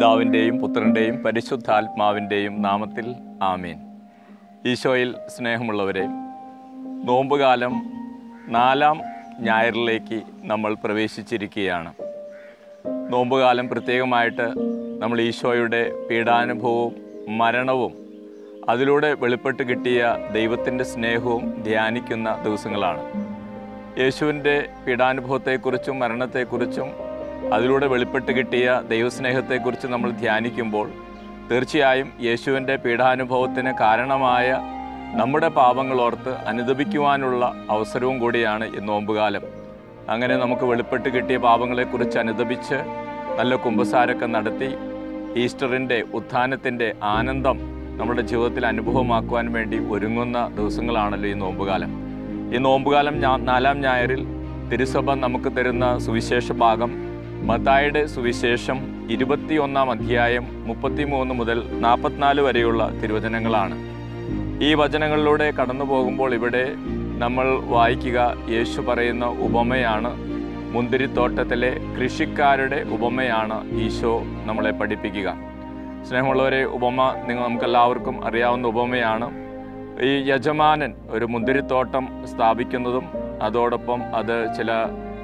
പിതാവിൻ്റെയും പുത്രൻ്റെയും പരിശുദ്ധാത്മാവിൻ്റെയും നാമത്തിൽ ആമീൻ. ഈശോയിൽ സ്നേഹമുള്ളവരെ, നോമ്പുകാലം 4ാം ഞായറിലേക്ക് നമ്മൾ പ്രവേശിച്ചിരിക്കുകയാണ്. നോമ്പുകാലം പ്രത്യേകമായിട്ട് നമ്മൾ ഈശോയുടെ പീഡാനുഭവവും മരണവും അതിലൂടെ വെളിപ്പെട്ട് കിട്ടിയ ദൈവത്തിൻ്റെ സ്നേഹവും ധ്യാനിക്കുന്ന ദിവസങ്ങളാണ്. യേശുവിൻ്റെ പീഡാനുഭവത്തെക്കുറിച്ചും മരണത്തെക്കുറിച്ചും അതിലൂടെ വെളിപ്പെട്ട് കിട്ടിയ ദൈവസ്നേഹത്തെക്കുറിച്ച് നമ്മൾ ധ്യാനിക്കുമ്പോൾ തീർച്ചയായും യേശുവിൻ്റെ പീഡാനുഭവത്തിന് കാരണമായ നമ്മുടെ പാപങ്ങളോർത്ത് അനുദപിക്കുവാനുള്ള അവസരവും കൂടിയാണ് ഈ നോമ്പുകാലം. അങ്ങനെ നമുക്ക് വെളിപ്പെട്ട് കിട്ടിയ പാപങ്ങളെക്കുറിച്ച് അനുദപിച്ച് നല്ല കുമ്പസാരമൊക്കെ നടത്തി ഈസ്റ്ററിൻ്റെ ഉത്ഥാനത്തിൻ്റെ ആനന്ദം നമ്മുടെ ജീവിതത്തിൽ അനുഭവമാക്കുവാൻ വേണ്ടി ഒരുങ്ങുന്ന ദിവസങ്ങളാണല്ലോ ഈ നോമ്പുകാലം. ഈ നോമ്പുകാലം 4ാം ഞായറിൽ തിരുസഭ നമുക്ക് തരുന്ന സുവിശേഷ ഭാഗം മത്തായിയുടെ സുവിശേഷം 21-ാം അധ്യായം 33 മുതൽ 44 വരെയുള്ള തിരുവചനങ്ങളാണ്. ഈ വചനങ്ങളിലൂടെ കടന്നു പോകുമ്പോൾ ഇവിടെ നമ്മൾ വായിക്കുക, യേശു പറയുന്ന ഉപമയാണ്, മുന്തിരിത്തോട്ടത്തിലെ കൃഷിക്കാരുടെ ഉപമയാണ് ഈശോ നമ്മളെ പഠിപ്പിക്കുക. സ്നേഹമുള്ളവരെ, ഉപമ നമുക്കെല്ലാവർക്കും അറിയാവുന്ന ഉപമയാണ്. ഈ യജമാനൻ ഒരു മുന്തിരിത്തോട്ടം സ്ഥാപിക്കുന്നതും അതോടൊപ്പം അത് ചില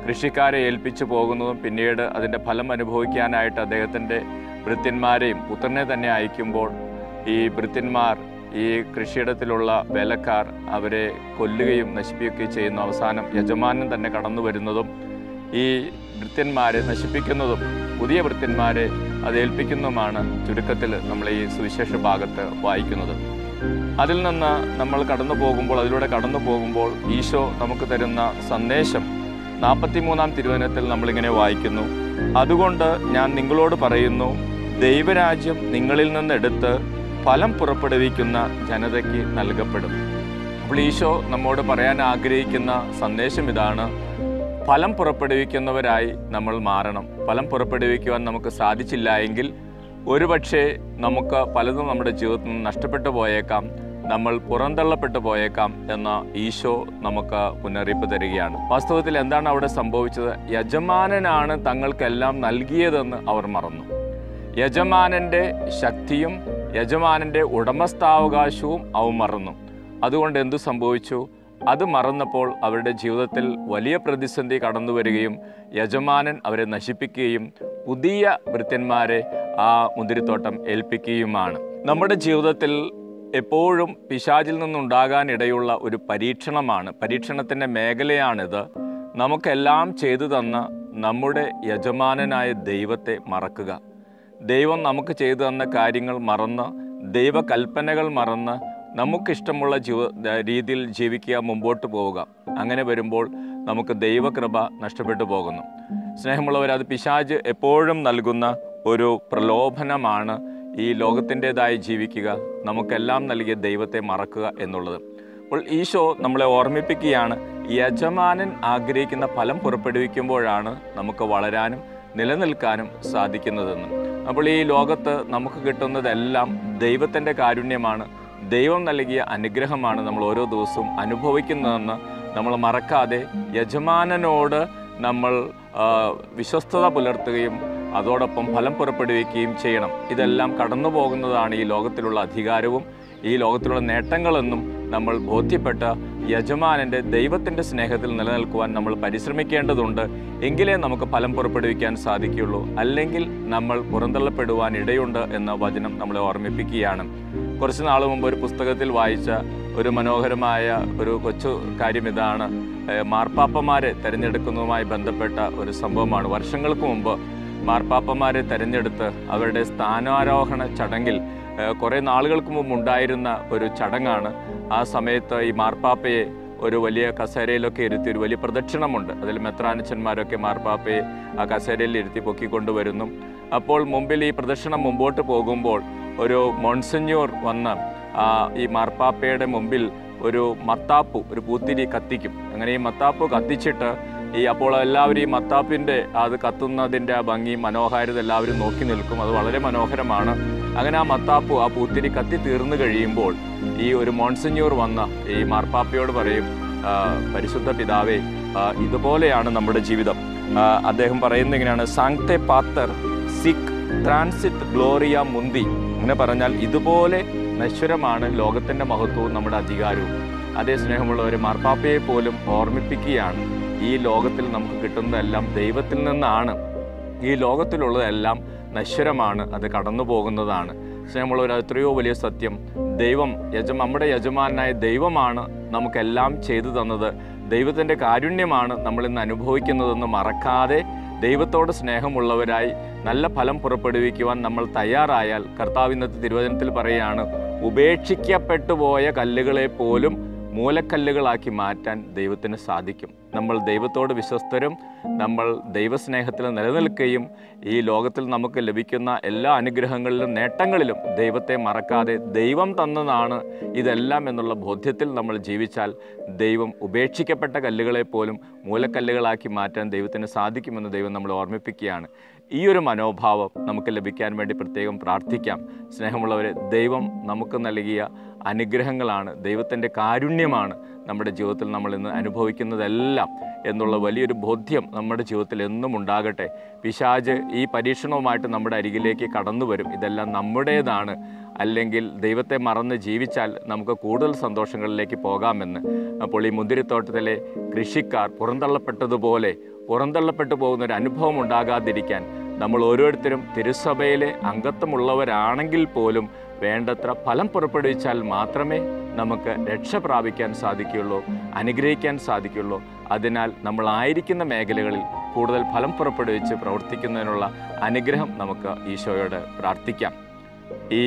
കൃഷിക്കാരെ ഏൽപ്പിച്ചു പോകുന്നതും പിന്നീട് അതിൻ്റെ ഫലം അനുഭവിക്കാനായിട്ട് അദ്ദേഹത്തിൻ്റെ ഭൃത്യന്മാരെയും പുത്രനെ തന്നെ അയക്കുമ്പോൾ ഈ ഭൃത്യന്മാർ ഈ കൃഷിയിടത്തിലുള്ള വേലക്കാർ അവരെ കൊല്ലുകയും നശിപ്പിക്കുകയും ചെയ്യുന്നു. അവസാനം യജമാനൻ തന്നെ കടന്നു വരുന്നതും ഈ ഭൃത്യന്മാരെ നശിപ്പിക്കുന്നതും പുതിയ ഭൃത്യന്മാരെ അത് ഏൽപ്പിക്കുന്നതുമാണ് ചുരുക്കത്തിൽ നമ്മൾ ഈ സുവിശേഷ ഭാഗത്ത് വായിക്കുന്നത്. അതിൽ നിന്ന് നമ്മൾ അതിലൂടെ കടന്നു പോകുമ്പോൾ ഈശോ നമുക്ക് തരുന്ന സന്ദേശം 43-ാം തിരുവചനത്തിൽ നമ്മളിങ്ങനെ വായിക്കുന്നു, അതുകൊണ്ട് ഞാൻ നിങ്ങളോട് പറയുന്നു, ദൈവരാജ്യം നിങ്ങളിൽ നിന്നെടുത്ത് ഫലം പുറപ്പെടുവിക്കുന്ന ജനതയ്ക്ക് നൽകപ്പെടും. അപ്പോൾ ഈശോ നമ്മോട് പറയാൻ ആഗ്രഹിക്കുന്ന സന്ദേശം ഇതാണ്, ഫലം പുറപ്പെടുവിക്കുന്നവരായി നമ്മൾ മാറണം. ഫലം പുറപ്പെടുവിക്കുവാൻ നമുക്ക് സാധിച്ചില്ല എങ്കിൽ ഒരുപക്ഷെ നമുക്ക് പലതും നമ്മുടെ ജീവിതത്തിൽ നിന്ന് നഷ്ടപ്പെട്ടു പോയേക്കാം, നമ്മൾ പുറന്തള്ളപ്പെട്ടു പോയേക്കാം എന്ന ഈശോ നമുക്ക് മുന്നറിയിപ്പ് തരികയാണ്. വാസ്തവത്തിൽ എന്താണ് അവിടെ സംഭവിച്ചത്? യജമാനനാണ് തങ്ങൾക്കെല്ലാം നൽകിയതെന്ന് അവർ മറന്നു. യജമാനൻ്റെ ശക്തിയും യജമാനൻ്റെ ഉടമസ്ഥാവകാശവും അവർ മറന്നു. അതുകൊണ്ട് എന്തു സംഭവിച്ചു? അത് മറന്നപ്പോൾ അവരുടെ ജീവിതത്തിൽ വലിയ പ്രതിസന്ധി കടന്നു വരികയും യജമാനൻ അവരെ നശിപ്പിക്കുകയും പുതിയ ഭൃത്യന്മാരെ ആ മുന്തിരിത്തോട്ടം ഏൽപ്പിക്കുകയുമാണ്. നമ്മുടെ ജീവിതത്തിൽ എപ്പോഴും പിശാചിൽ നിന്നുണ്ടാകാനിടയുള്ള ഒരു പരീക്ഷണത്തിൻ്റെ മേഖലയാണിത്. നമുക്കെല്ലാം ചെയ്തു തന്ന നമ്മുടെ യജമാനനായ ദൈവത്തെ മറക്കുക. ദൈവം നമുക്ക് ചെയ്തു തന്ന കാര്യങ്ങൾ മറന്ന്, ദൈവകൽപ്പനകൾ മറന്ന് നമുക്കിഷ്ടമുള്ള രീതിയിൽ ജീവിക്കുക, മുമ്പോട്ട് പോവുക. അങ്ങനെ വരുമ്പോൾ നമുക്ക് ദൈവകൃപ നഷ്ടപ്പെട്ടു പോകുന്നു. സ്നേഹമുള്ളവർ, അത് പിശാച് എപ്പോഴും നൽകുന്ന ഒരു പ്രലോഭനമാണ് ഈ ലോകത്തിൻ്റേതായി ജീവിക്കുക, നമുക്കെല്ലാം നൽകിയ ദൈവത്തെ മറക്കുക എന്നുള്ളത്. അപ്പോൾ ഈശോ നമ്മളെ ഓർമ്മിപ്പിക്കുകയാണ്, യജമാനൻ ആഗ്രഹിക്കുന്ന ഫലം പുറപ്പെടുവിക്കുമ്പോഴാണ് നമുക്ക് വളരാനും നിലനിൽക്കാനും സാധിക്കുന്നതെന്ന്. അപ്പോൾ ഈ ലോകത്ത് നമുക്ക് കിട്ടുന്നതെല്ലാം ദൈവത്തിൻ്റെ കാരുണ്യമാണ്, ദൈവം നൽകിയ അനുഗ്രഹമാണ് നമ്മൾ ഓരോ ദിവസവും അനുഭവിക്കുന്നതെന്ന് നമ്മൾ മറക്കാതെ യജമാനനോട് നമ്മൾ വിശ്വസ്തത പുലർത്തുകയും അതോടൊപ്പം ഫലം പുറപ്പെടുവിക്കുകയും ചെയ്യണം. ഇതെല്ലാം കടന്നു പോകുന്നതാണ് ഈ ലോകത്തിലുള്ള അധികാരവും ഈ ലോകത്തിലുള്ള നേട്ടങ്ങളെന്നും നമ്മൾ ബോധ്യപ്പെട്ട യജമാനൻ്റെ ദൈവത്തിൻ്റെ സ്നേഹത്തിൽ നിലനിൽക്കുവാൻ നമ്മൾ പരിശ്രമിക്കേണ്ടതുണ്ട്. എങ്കിലേ നമുക്ക് ഫലം പുറപ്പെടുവിക്കാൻ സാധിക്കുകയുള്ളൂ, അല്ലെങ്കിൽ നമ്മൾ പുറന്തള്ളപ്പെടുവാൻ ഇടയുണ്ട് എന്ന വചനം നമ്മളെ ഓർമ്മിപ്പിക്കുകയാണ്. കുറച്ച് നാൾ മുമ്പ് ഒരു പുസ്തകത്തിൽ വായിച്ച ഒരു മനോഹരമായ ഒരു കൊച്ചു കാര്യം ഇതാണ്, മാർപ്പാപ്പമാരെ തിരഞ്ഞെടുക്കുന്നതുമായി ബന്ധപ്പെട്ട ഒരു സംഭവമാണ്. വർഷങ്ങൾക്ക് മുമ്പ് മാർപ്പാപ്പമാരെ തിരഞ്ഞെടുത്ത് അവരുടെ സ്ഥാനാരോഹണ ചടങ്ങിൽ കുറേ നാളുകൾക്ക് മുമ്പ് ഉണ്ടായിരുന്ന ഒരു ചടങ്ങാണ്. ആ സമയത്ത് ഈ മാർപ്പാപ്പയെ ഒരു വലിയ കസേരയിലൊക്കെ ഇരുത്തി ഒരു വലിയ പ്രദക്ഷിണമുണ്ട്, അതിൽ മെത്രാനച്ചന്മാരൊക്കെ മാർപ്പാപ്പയെ ആ കസേരയിൽ ഇരുത്തി പൊക്കിക്കൊണ്ടുവരുന്നു. അപ്പോൾ മുമ്പിൽ ഈ പ്രദക്ഷിണം മുമ്പോട്ട് പോകുമ്പോൾ ഒരു മോൺസിഞ്ഞോർ വന്ന് ഈ മാർപ്പാപ്പയുടെ മുമ്പിൽ ഒരു മത്താപ്പു, ഒരു പൂത്തിരി കത്തിക്കും. അങ്ങനെ ഈ മത്താപ്പു കത്തിച്ചിട്ട് അപ്പോൾ എല്ലാവരും ഈ മത്താപ്പിൻ്റെ അത് കത്തുന്നതിൻ്റെ ആ ഭംഗി, മനോഹാരിത എല്ലാവരും നോക്കി നിൽക്കും, അത് വളരെ മനോഹരമാണ്. അങ്ങനെ ആ മത്താപ്പു ആ പൂത്തിരി കത്തി തീർന്നു കഴിയുമ്പോൾ ഈ ഒരു മോൺസിഞ്ഞൂർ വന്ന ഈ മാർപ്പാപ്പയോട് പറയും, പരിശുദ്ധ പിതാവേ, ഇതുപോലെയാണ് നമ്മുടെ ജീവിതം. അദ്ദേഹം പറയുന്ന ഇങ്ങനെയാണ്, സാങ്ക്തെ പാത്തർ സിക് ദ transit gloria mundi. Ingane paranjal idupole നശ്വരമാണ് ലോകത്തിന്റെ മഹത്വവും നമ്മുടെ അധികാരവും. അതേ സ്നേഹമുള്ളവരെ, മാർപ്പാപ്പയെ പോലും ഓർമ്മിപ്പിക്കുകയാണ്. ഈ ലോകത്തിൽ നമുക്ക് കിട്ടുന്നതെല്ലാം ദൈവത്തിൽ നിന്നാണ്. ഈ ലോകത്തിലുള്ളതെല്ലാം നശ്വരമാണ്, അത് കടന്നു പോകുന്നതാണ്. സ്നേഹമുള്ളവർ, എത്രയോ വലിയ സത്യം. ദൈവം നമ്മുടെ യജമാനായ ദൈവമാണ് നമുക്കെല്ലാം ചെയ്തു തന്നത്. ദൈവത്തിൻ്റെ കാരുണ്യമാണ് നമ്മളിന്ന് അനുഭവിക്കുന്നതെന്ന് മറക്കാതെ ദൈവത്തോട് സ്നേഹമുള്ളവരായി നല്ല ഫലം പുറപ്പെടുവിക്കുവാൻ നമ്മൾ തയ്യാറായാൽ, കർത്താവ് ഇന്നത്തെ തിരുവചനത്തിൽ പറയുകയാണ്, ഉപേക്ഷിക്കപ്പെട്ടു പോയ കല്ലുകളെ പോലും മൂലക്കല്ലുകളാക്കി മാറ്റാൻ ദൈവത്തിന് സാധിക്കും. നമ്മൾ ദൈവത്തോട് വിശ്വസ്തരും നമ്മൾ ദൈവസ്നേഹത്തിൽ നിലനിൽക്കുകയും ഈ ലോകത്തിൽ നമുക്ക് ലഭിക്കുന്ന എല്ലാ അനുഗ്രഹങ്ങളിലും നേട്ടങ്ങളിലും ദൈവത്തെ മറക്കാതെ ദൈവം തന്നതാണ് ഇതെല്ലാം എന്നുള്ള ബോധ്യത്തിൽ നമ്മൾ ജീവിച്ചാൽ ദൈവം ഉപേക്ഷിക്കപ്പെട്ട കല്ലുകളെ പോലും മൂലക്കല്ലുകളാക്കി മാറ്റാൻ ദൈവത്തിന് സാധിക്കുമെന്ന് ദൈവം നമ്മളെ ഓർമ്മിപ്പിക്കുകയാണ്. ഈ ഒരു മനോഭാവം നമുക്ക് ലഭിക്കാൻ വേണ്ടി പ്രത്യേകം പ്രാർത്ഥിക്കാം. സ്നേഹമുള്ളവരെ, ദൈവം നമുക്ക് നൽകിയ അനുഗ്രഹങ്ങളാണ്, ദൈവത്തിൻ്റെ കാരുണ്യമാണ് നമ്മുടെ ജീവിതത്തിൽ നമ്മൾ ഇന്ന് അനുഭവിക്കുന്നതെല്ലാം എന്നുള്ള വലിയൊരു ബോധ്യം നമ്മുടെ ജീവിതത്തിൽ എന്നും ഉണ്ടാകട്ടെ. പിശാച് ഈ പരീക്ഷണവുമായിട്ട് നമ്മുടെ അരികിലേക്ക് കടന്നു വരും. ഇതെല്ലാം നമ്മുടേതാണ്, അല്ലെങ്കിൽ ദൈവത്തെ മറന്ന് ജീവിച്ചാൽ നമുക്ക് കൂടുതൽ സന്തോഷങ്ങളിലേക്ക് പോകാമെന്ന്. അപ്പോൾ ഈ മുന്തിരിത്തോട്ടത്തിലെ കൃഷിക്കാർ പുറന്തള്ളപ്പെട്ടതുപോലെ പുറന്തള്ളപ്പെട്ടു പോകുന്നൊരു അനുഭവം ഉണ്ടാകാതിരിക്കാൻ നമ്മൾ ഓരോരുത്തരും തിരുസഭയിലെ അംഗത്വമുള്ളവരാണെങ്കിൽ പോലും വേണ്ടത്ര ഫലം പുറപ്പെടുവിച്ചാൽ മാത്രമേ നമുക്ക് രക്ഷ പ്രാപിക്കാൻ സാധിക്കുകയുള്ളൂ, അനുഗ്രഹിക്കാൻ സാധിക്കുകയുള്ളൂ. അതിനാൽ നമ്മളായിരിക്കുന്ന മേഖലകളിൽ കൂടുതൽ ഫലം പുറപ്പെടുവിച്ച് പ്രവർത്തിക്കുന്നതിനുള്ള അനുഗ്രഹം നമുക്ക് ഈശോയോട് പ്രാർത്ഥിക്കാം. ഈ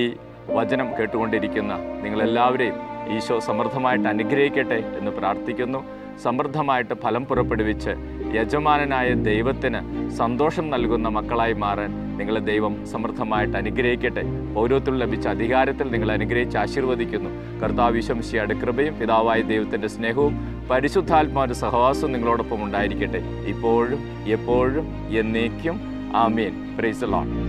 വചനം കേട്ടുകൊണ്ടിരിക്കുന്ന നിങ്ങളെല്ലാവരെയും ഈശോ സമൃദ്ധമായിട്ട് അനുഗ്രഹിക്കട്ടെ എന്ന് പ്രാർത്ഥിക്കുന്നു. സമൃദ്ധമായിട്ട് ഫലം പുറപ്പെടുവിച്ച് യജമാനനായ ദൈവത്തിന് സന്തോഷം നൽകുന്ന മക്കളായി മാറാൻ നിങ്ങളെ ദൈവം സമൃദ്ധമായിട്ട് അനുഗ്രഹിക്കട്ടെ. പൗരോഹിത്യം ലഭിച്ച അധികാരത്തിൽ നിങ്ങളെ അനുഗ്രഹിച്ച് ആശീർവദിക്കുന്നു. കർത്താവ് ഈശോ മിശിഹായുടെ കൃപയും പിതാവായ ദൈവത്തിൻ്റെ സ്നേഹവും പരിശുദ്ധാത്മാവിൻ്റെ സഹവാസവും നിങ്ങളോടൊപ്പം ഉണ്ടായിരിക്കട്ടെ, ഇപ്പോഴും എപ്പോഴും എന്നേക്കും. ആമേൻ. Praise the Lord.